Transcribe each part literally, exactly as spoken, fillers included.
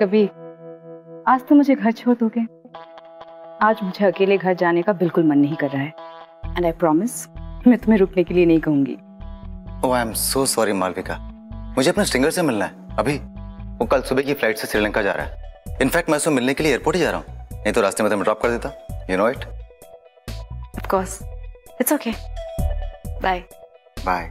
कभी आज तो मुझे घर छोड़ दोगे? आज मुझे अकेले घर जाने का बिल्कुल मन नहीं कर रहा है। एंड आई प्रॉमिस मैं तुम्हें रुकने के लिए नहीं कहूंगी। Oh, I'm so sorry, Malvika. मुझे अपने स्ट्रिंगर से मिलना है अभी। वो कल सुबह की फ्लाइट से श्रीलंका जा रहा है। इनफैक्ट मैं उससे मिलने के लिए एयरपोर्ट ही जा रहा हूँ, नहीं तो रास्ते में तो मैं ड्रॉप कर देता। You know it? Of course, it's okay. Bye. Bye.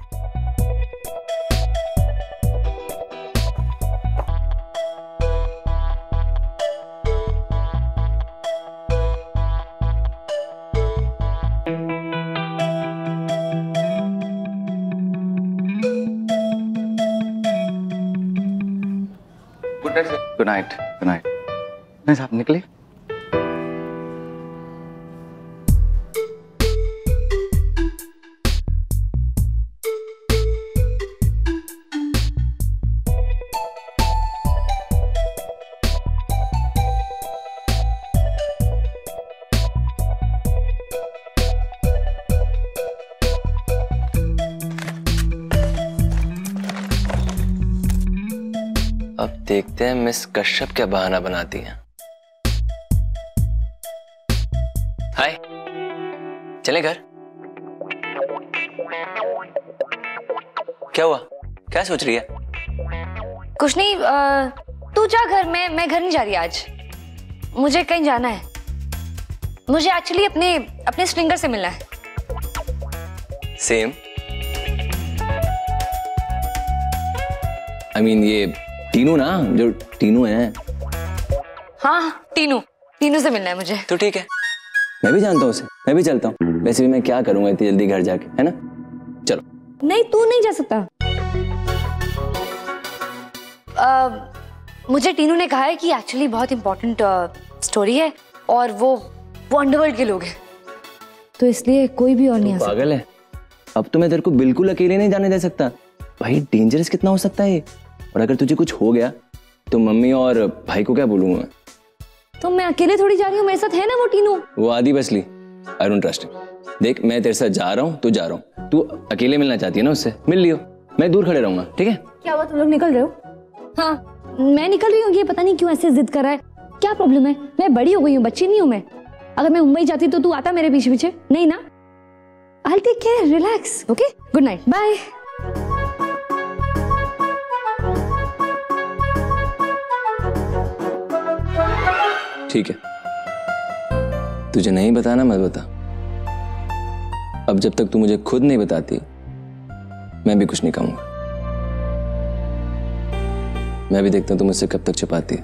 Good night. Good night. नहीं साहब निकले। देखते हैं मिस कश्यप क्या बहाना बनाती हैं। हाय, चले घर? क्या हुआ, क्या सोच रही है? कुछ नहीं, आ, तू जा घर में, मैं घर नहीं जा रही आज। मुझे कहीं जाना है। मुझे एक्चुअली अपने अपने स्ट्रिंगर से मिलना है। सेम। आई मीन ये टीनू ना, जो टीनू है। हाँ टीनू, टीनू से मिलना है मुझे। तो ठीक है, मैं भी जानता हूँ उसे, मैं भी चलता हूँ। वैसे भी मैं क्या करूँगा इतनी जल्दी घर जाके, है ना? चलो। नहीं तू नहीं जा सकता। आ, मुझे टीनू ने कहा है कि एक्चुअली बहुत इम्पोर्टेंट स्टोरी है और वो वो अंडरवर्ल्ड के लोग हैं, तो इसलिए कोई भी और नहीं आ सकता। पागल है, अब तो मैं तेरे को बिल्कुल अकेले नहीं जाने दे सकता। भाई डेंजरस कितना हो सकता है, और अगर तुझे कुछ हो गया तो मम्मी और भाई को क्या बोलूंगा मैं? तो मैं अकेले थोड़ी जा रही हूँ, मेरे साथ है ना वो टीनू, वो आदि बसली। I don't trust him. देख मैं तेरे साथ जा रहा हूँ, तू जा रहा हूँ। तू अकेले मिलना चाहती है ना उससे, मिल लियो, मैं दूर खड़े रहूंगा, ठीक है? क्या हुआ, तुम लोग निकल रहे हो? हाँ मैं निकल रही हूँ। ये पता नहीं क्यों ऐसे जिद कर रहा है, क्या प्रॉब्लम है? मैं बड़ी हो गई हूँ, बच्ची नहीं हूँ मैं। अगर मैं मुंबई जाती तो तू आता मेरे पीछे पीछे, नहीं ना? I take care, relax, okay? Good night, bye. ठीक है, तुझे नहीं बताना मत बता। अब जब तक तू मुझे खुद नहीं बताती मैं भी कुछ नहीं कहूंगा। मैं भी देखता हूं तू मुझसे कब तक छुपाती है।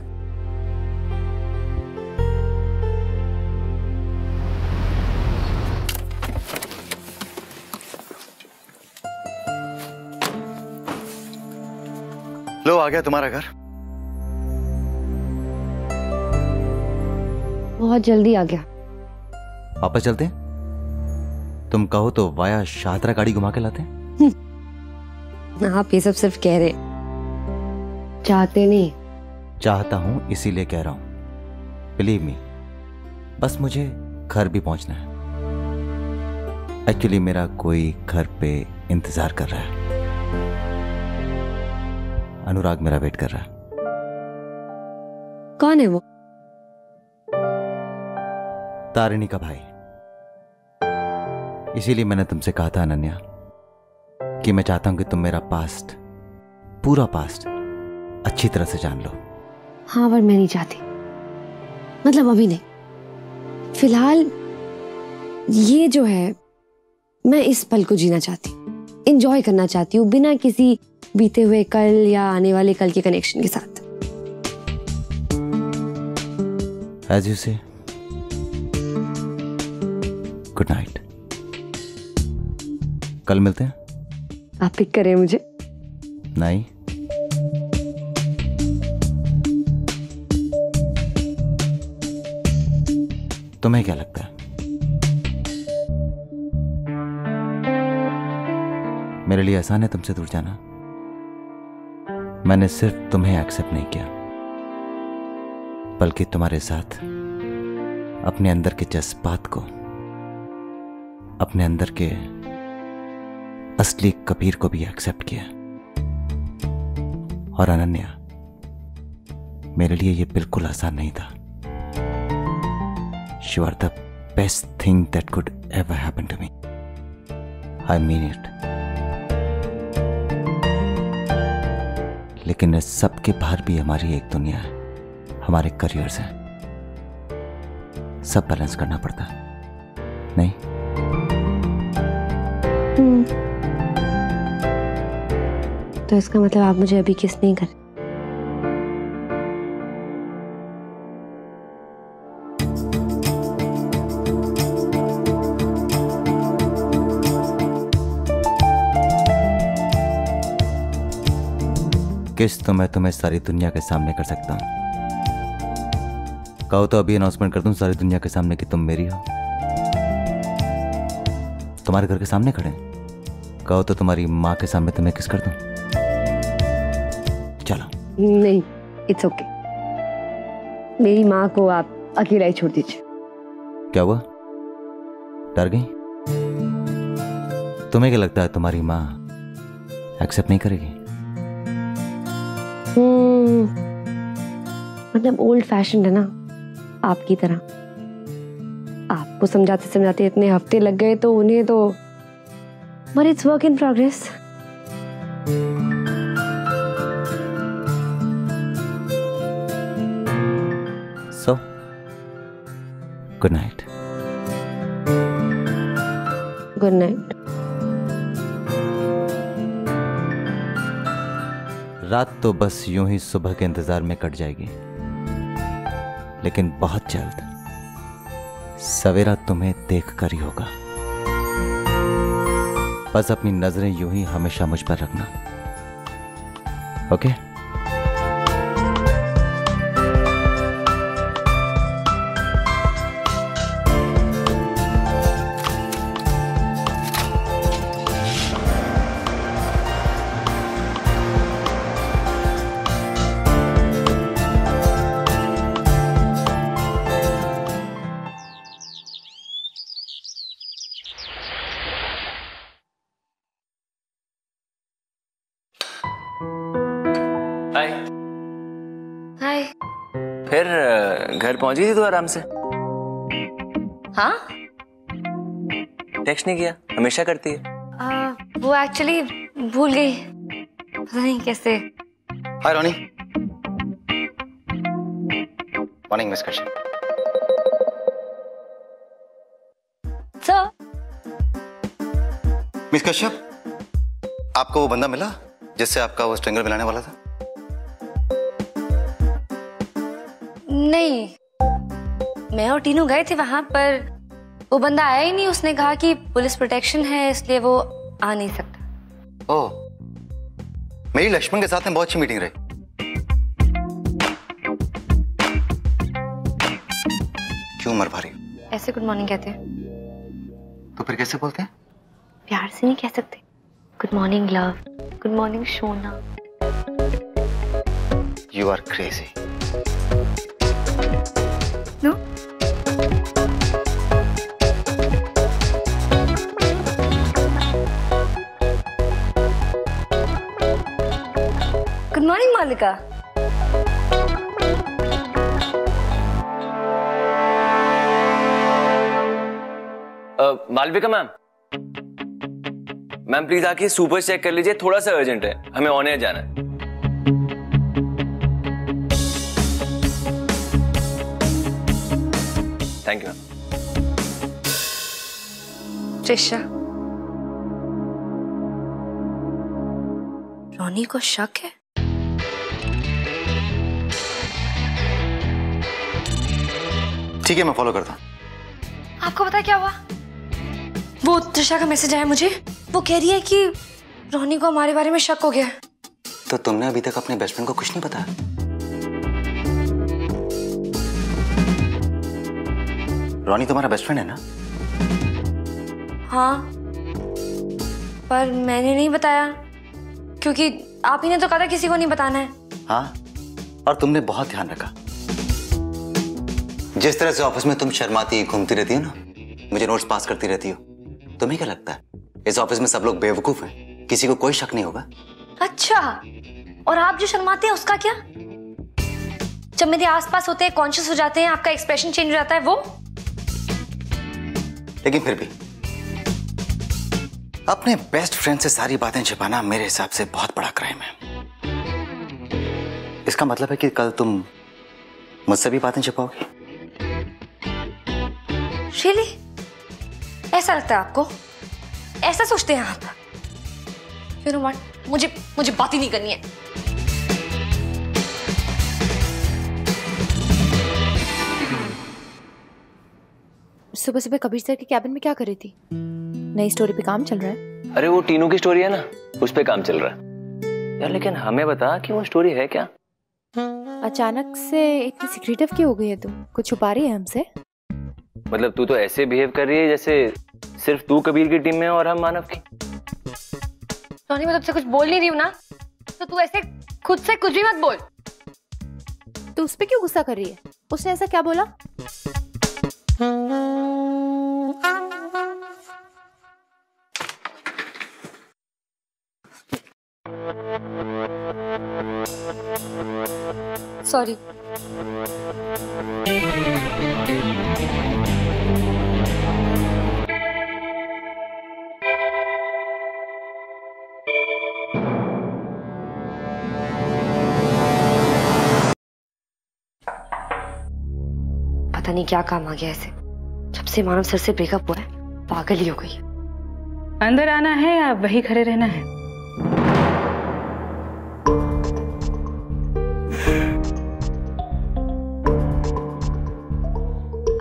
लो आ गया तुम्हारा घर। बहुत जल्दी आ गया। वापस चलते हैं? तुम कहो तो वाया शाहतरा गाड़ी घुमा के लाते हैं। आप ये सब सिर्फ कह रहे, चाहते नहीं। चाहता हूँ इसीलिए कह रहा हूँ, बिलीव मी। बस मुझे घर भी पहुँचना है। एक्चुअली मेरा कोई घर पे इंतजार कर रहा है, अनुराग मेरा वेट कर रहा है। कौन है वो? तारिणी का भाई। इसीलिए मैंने तुमसे कहा था अनन्या कि मैं चाहता हूं कि तुम मेरा पास्ट, पूरा पास्ट अच्छी तरह से जान लो। हाँ पर मैं नहीं चाहती, मतलब अभी नहीं। फिलहाल ये जो है, मैं इस पल को जीना चाहती, एंजॉय करना चाहती हूँ बिना किसी बीते हुए कल या आने वाले कल के कनेक्शन के साथ। As you say, good night. कल मिलते हैं। आप पिक करें मुझे? नहीं। तुम्हें क्या लगता है, मेरे लिए आसान है तुमसे दूर जाना? मैंने सिर्फ तुम्हें एक्सेप्ट नहीं किया, बल्कि तुम्हारे साथ अपने अंदर के जज्बात को, अपने अंदर के असली कबीर को भी एक्सेप्ट किया। और अनन्या, मेरे लिए ये बिल्कुल आसान नहीं था। You are the best thing that could ever happen to me. I mean it. लेकिन इस सब के बाहर भी हमारी एक दुनिया है, हमारे करियर्स हैं, सब बैलेंस करना पड़ता है, नहीं? hmm. तो इसका मतलब आप मुझे अभी किस नहीं कर किस तो मैं तुम्हें सारी दुनिया के सामने कर सकता हूँ। कहो तो अभी अनाउंसमेंट कर दूं सारी दुनिया के सामने कि तुम मेरी हो। तुम्हारे घर के सामने खड़े हैं, कहो तो तुम्हारी माँ के सामने तुम्हें किस कर दूं। चलो। नहीं, इट्स ओके। मेरी माँ को आप अकेला ही छोड़ दीजिए। क्या हुआ, डर गई? तुम्हें क्या लगता है तुम्हारी माँ एक्सेप्ट नहीं करेगी? मतलब ओल्ड फैशन है ना, आपकी तरह। आपको समझाते समझाते इतने हफ्ते लग गए तो उन्हें तो, but it's work in progress. So good night. Good night. रात तो बस यूं ही सुबह के इंतजार में कट जाएगी, लेकिन बहुत जल्द सवेरा तुम्हें देख कर ही होगा। बस अपनी नजरें यूं ही हमेशा मुझ पर रखना, ओके? पहुंची थी तो आराम से। हाँ? टेक्स्ट नहीं किया, हमेशा करती है। आ, वो एक्चुअली भूल गई, पता नहीं कैसे। Hi Ronnie. Morning miss Kashyap. Sir. Miss Kashyap, आपको वो बंदा मिला जिससे आपका वो स्ट्रिंगर मिलाने वाला था? नहीं, मैं और टीनू गए थे वहां पर, वो बंदा आया ही नहीं। उसने कहा कि पुलिस प्रोटेक्शन है इसलिए वो आ नहीं सकता। ओह, मेरी लक्ष्मण के साथ में बहुत अच्छी मीटिंग रही। क्यों उम्र भारी ऐसे गुड मॉर्निंग कहते हैं? तो फिर कैसे बोलते हैं? प्यार से नहीं कह सकते। Good morning love, good morning शोना। You are crazy. No? Good morning, Malvika. Uh, Malvika ma'am, ma'am please आके सुपर चेक कर लीजिए, थोड़ा सा अर्जेंट है, हमें ओने जाना है। Thank you. त्रिशा, रोनी को शक है। ठीक है, मैं फॉलो करता हूँ। आपको पता है क्या हुआ? वो त्रिशा का मैसेज आया मुझे, वो कह रही है कि रोनी को हमारे बारे में शक हो गया है। तो तुमने अभी तक अपने बेस्ट फ्रेंड को कुछ नहीं बताया? रोनी तुम्हारा बेस्ट फ्रेंड है ना? हाँ, पर मैंने नहीं बताया क्योंकि आप ही ने तो कहा था किसी को नहीं बताना है। हाँ, और तुमने बहुत ध्यान रखा। जिस तरह से ऑफिस में तुम शर्माती घूमती रहती हो ना, मुझे नोट्स पास करती रहती हो, तुम्हें क्या लगता है इस ऑफिस में सब लोग बेवकूफ हैं, किसी को कोई शक नहीं होगा? अच्छा, और आप जो शर्माते हैं उसका क्या? जब मेरे आसपास होते हैं, कॉन्शियस हो जाते हैं, आपका एक्सप्रेशन चेंज हो जाता है वो। लेकिन फिर भी अपने बेस्ट फ्रेंड से सारी बातें छिपाना मेरे हिसाब से बहुत बड़ा क्राइम है। इसका मतलब है कि कल तुम मुझसे भी बातें छिपाओगी? Really? ऐसा लगता है आपको? ऐसा सोचते हैं आप? You know what? मुझे मुझे बात ही नहीं करनी है। सुबह सुबह कबीर सर के कैबिन में क्या कर रही थी? नई स्टोरी पे काम चल रहा है। अरे वो टीनू की स्टोरी है ना, उस पे काम चल रहा है यार। लेकिन हमें बता कि वो स्टोरी है क्या? अचानक से इतनी सीक्रेटिव क्यों हो गई है तुम? कुछ छुपा रही है हमसे? मतलब तू तो ऐसे बिहेव कर रही है जैसे सिर्फ तू कबीर की टीम में और हम मानव की। सोनी मैं तुझसे कुछ बोल नहीं रही हूँ ना, तो तू ऐसे खुद से कुछ भी मत बोल। तू उस पे क्यों गुस्सा कर रही है? उसने ऐसा क्या बोला? सॉरी। पता नहीं क्या काम आ गया ऐसे। जब से मानव सर से ब्रेकअप हुआ है पागल ही हो गई। अंदर आना है या वही खड़े रहना है?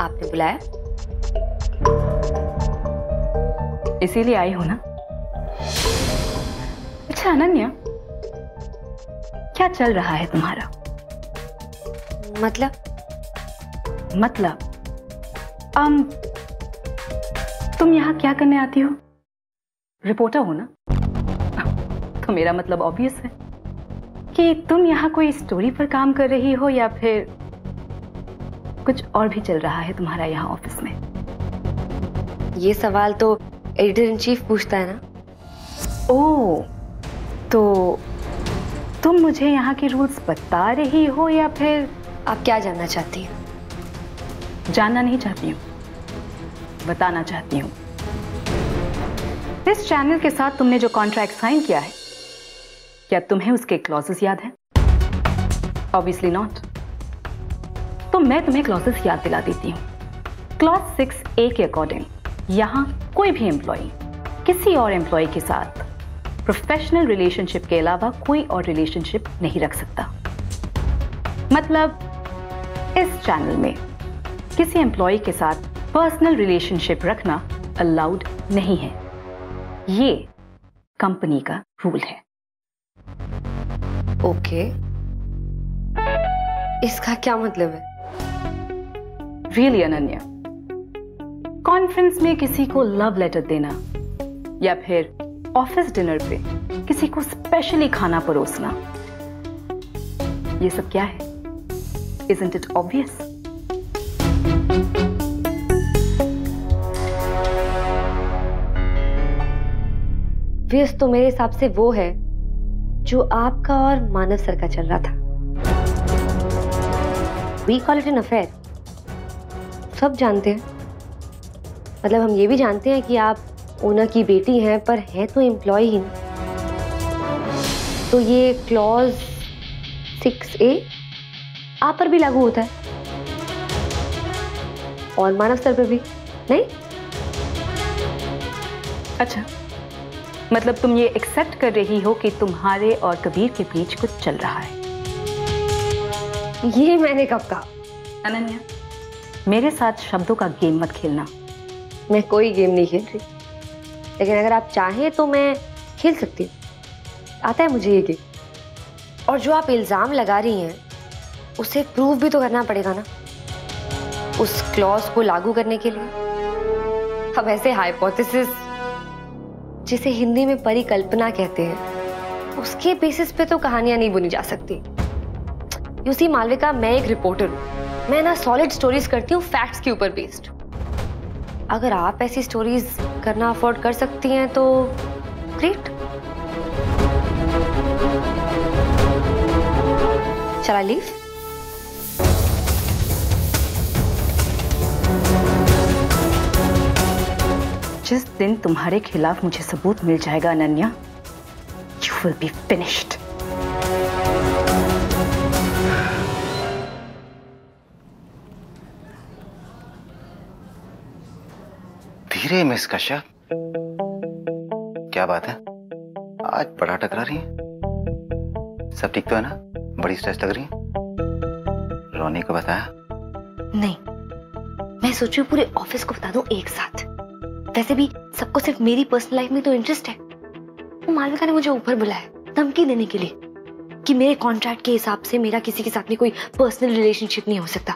आपने बुलाया इसीलिए आई हो ना? अच्छा अनन्या, क्या चल रहा है तुम्हारा? मतलब मतलब अम, तुम यहाँ क्या करने आती हो? रिपोर्टर हो ना, तो मेरा मतलब ऑब्वियस है कि तुम यहाँ कोई स्टोरी पर काम कर रही हो या फिर कुछ और भी चल रहा है तुम्हारा यहाँ ऑफिस में। ये सवाल तो एडिटर इन चीफ पूछता है ना। ओ, तो तुम मुझे यहाँ के रूल्स बता रही हो या फिर आप क्या जानना चाहती हो? जानना नहीं चाहती हूँ, बताना चाहती हूँ। इस चैनल के साथ तुमने जो कॉन्ट्रैक्ट साइन किया है, क्या तुम्हें उसके क्लॉजेस याद है? Obviously not. तो मैं तुम्हें क्लॉजेस याद दिला देती हूँ। क्लॉज सिक्स ए के अकॉर्डिंग यहाँ कोई भी एम्प्लॉय किसी और एम्प्लॉय के साथ प्रोफेशनल रिलेशनशिप के अलावा कोई और रिलेशनशिप नहीं रख सकता। मतलब इस चैनल में किसी एम्प्लॉय के साथ पर्सनल रिलेशनशिप रखना अलाउड नहीं है। ये कंपनी का रूल है। ओके, इसका क्या मतलब है? रियली अनन्या, कॉन्फ्रेंस में किसी को लव लेटर देना या फिर ऑफिस डिनर पे किसी को स्पेशली खाना परोसना, ये सब क्या है? Isn't it obvious? व्यस्त तो मेरे हिसाब से वो है जो आपका और मानव सर का चल रहा था। We call it an affair. सब जानते हैं, मतलब हम ये भी जानते हैं कि आप ओना की बेटी हैं, पर है तो एम्प्लॉय ही। तो ये क्लॉज सिक्स ए आप पर भी लागू होता है और मानव सर पर भी, नहीं? अच्छा, मतलब तुम ये एक्सेप्ट कर रही हो कि तुम्हारे और कबीर के बीच कुछ चल रहा है। ये मैंने कब कहा? अनन्या, मेरे साथ शब्दों का गेम मत खेलना। मैं कोई गेम नहीं खेल रही, लेकिन अगर आप चाहें तो मैं खेल सकती हूँ। आता है मुझे ये गेम। और जो आप इल्ज़ाम लगा रही हैं उसे प्रूव भी तो करना पड़ेगा ना, उस क्लॉज को लागू करने के लिए। अब ऐसे हाइपोथेसिस, जिसे हिंदी में परिकल्पना कहते हैं, उसके बेसिस पे तो कहानियां नहीं बुनी जा सकती। यू सी मालविका, मैं एक रिपोर्टर हूँ। मैं ना सॉलिड स्टोरीज करती हूँ, फैक्ट्स के ऊपर बेस्ड। अगर आप ऐसी स्टोरीज करना अफोर्ड कर सकती हैं तो ग्रेट। चला लीव। जिस दिन तुम्हारे खिलाफ मुझे सबूत मिल जाएगा Ananya, you will be finished. धीरे मिस कश्यप, क्या बात है, आज बड़ा टकरा रही है? सब ठीक तो है ना? बड़ी स्ट्रेस लग रही है? रोनी को बताया नहीं? मैं सोचू पूरे ऑफिस को बता दूं एक साथ। वैसे भी सबको सिर्फ मेरी पर्सनल लाइफ में तो इंटरेस्ट है। वो मालविका ने मुझे ऊपर बुलाया धमकी देने के लिए कि मेरे कॉन्ट्रैक्ट के हिसाब से मेरा किसी के साथ में कोई पर्सनल रिलेशनशिप नहीं हो सकता।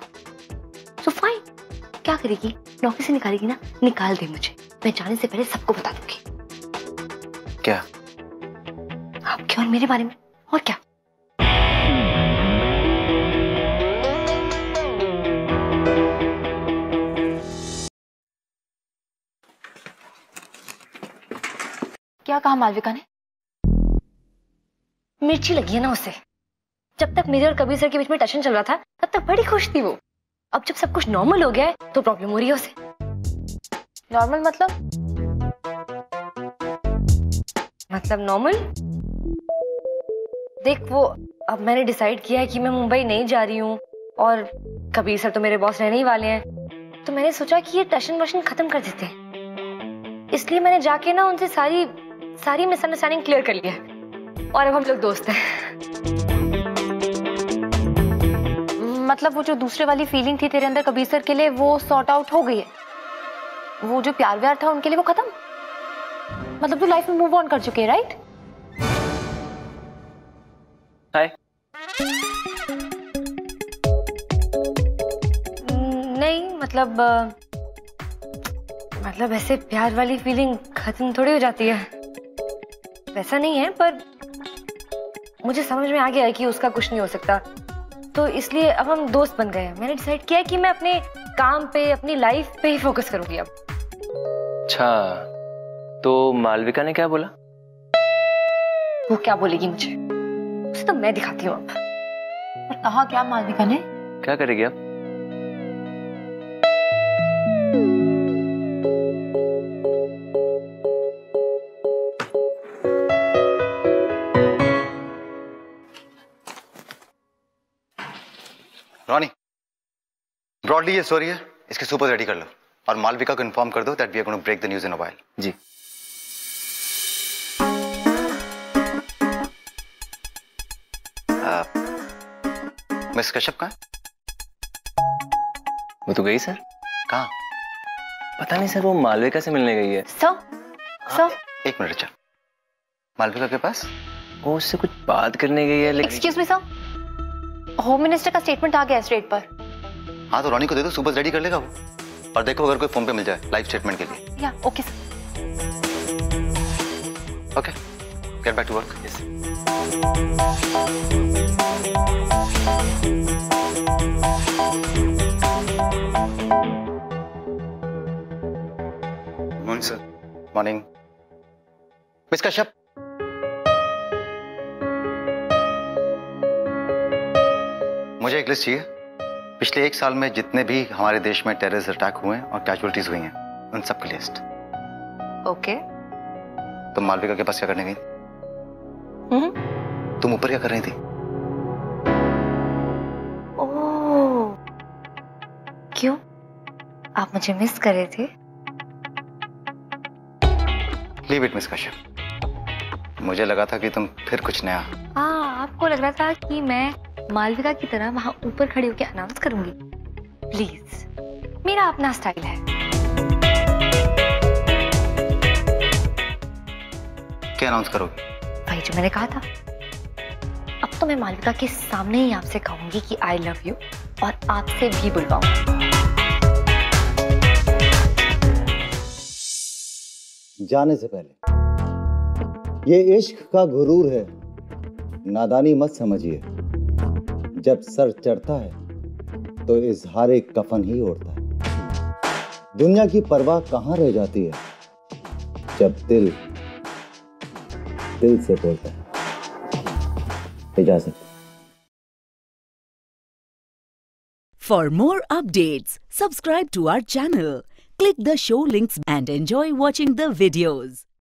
सो फाइन, क्या करेगी, नौकरी से निकालेगी ना? निकाल दे मुझे, मैं जाने से पहले सबको बता दूंगी। क्या आपके और मेरे बारे में? और क्या, क्या कहा मालविका ने? मिर्ची लगी है ना उसे। जब तक मेरे और कबीर सर के बीच में टशन चल रहा था तब तक बड़ी खुश थी वो। अब जब सब कुछ नॉर्मल हो गया है तो प्रॉब्लम हो रही है उसे। नॉर्मल मतलब? मतलब नॉर्मल देख, वो अब मैंने डिसाइड किया है कि मैं मुंबई नहीं जा रही हूँ और कबीर सर तो मेरे बॉस रहने ही वाले हैं, तो मैंने सोचा कि ये टशन वशन खत्म कर देते हैं। इसलिए मैंने जाके ना उनसे सारी सारी मिसअंडरस्टैंडिंग क्लियर कर लिया है और अब हम लोग दोस्त हैं। मतलब वो जो दूसरे वाली फीलिंग थी तेरे अंदर कबीर सर के लिए, वो सॉर्ट आउट हो गई है? वो जो प्यार व्यार था उनके लिए वो खत्म? मतलब तू लाइफ में मूव ऑन कर चुकी है, राइट? हाय। नहीं मतलब मतलब ऐसे प्यार वाली फीलिंग खत्म थोड़ी हो जाती है, वैसा नहीं है, पर मुझे समझ में आ गया है कि उसका कुछ नहीं हो सकता, तो इसलिए अब हम दोस्त बन गए हैं। मैंने डिसाइड किया है कि मैं अपने काम पे, अपनी लाइफ पे ही फोकस करूंगी अब। अच्छा, तो मालविका ने क्या बोला? वो क्या बोलेगी मुझे, उसे तो मैं दिखाती हूँ अब। पर कहा क्या मालविका ने? क्या करेगी अब? रॉनी, ब्रॉडली ये स्टोरी है, इसके सुपर रेडी कर लो और मालविका को इन्फॉर्म कर दो that we are going to break the news in a while. जी। मिस कश्यप कहाँ? वो तो गई सर। कहाँ? पता नहीं सर, वो मालविका से मिलने गई है। सर, सर एक मिनट रुको, मालविका के पास वो उससे कुछ बात करने गई है लेकिन। Excuse me sir, home minister का स्टेटमेंट आ गया है स्ट्रेट पर। हाँ तो रॉनी को दे दो, सुबह रेडी कर लेगा वो। और देखो अगर कोई फोन पे मिल जाए लाइव स्टेटमेंट के लिए। या okay sir. Okay, get back to work. Yes. Morning sir. Morning. Miss Kashyap, मुझे एक लिस्ट चाहिए पिछले एक साल में जितने भी हमारे देश में टेररिस्ट अटैक हुए हैं और कैजुअलिटीज हुई हैं, उन सब की लिस्ट। ओके। तुम मालविका के पास क्या करने गई? हम्म। तुम ऊपर क्या कर रही थी? ओह, क्यों? आप मुझे मिस कर रहे थे? लीव इट मिस कश्यप, मुझे लगा था कि तुम फिर कुछ नया। हाँ, आपको लग रहा था कि मैं मालविका की तरह वहां ऊपर खड़े होकर अनाउंस करूंगी। प्लीज, मेरा अपना स्टाइल है। क्या अनाउंस करोगे? भाई जो मैंने कहा था, अब तो मैं मालविका के सामने ही आपसे कहूंगी कि आई लव यू और आपसे भी बुलवाऊंगी। जाने से पहले, ये इश्क का गुरूर है, नादानी मत समझिए। जब सर चढ़ता है तो इजहारे कफन ही ओढ़ता है। दुनिया की परवाह कहां रह जाती है जब दिल दिल से बोलता है। इजाजत। For more updates subscribe to our channel. Click the show links and enjoy watching the videos.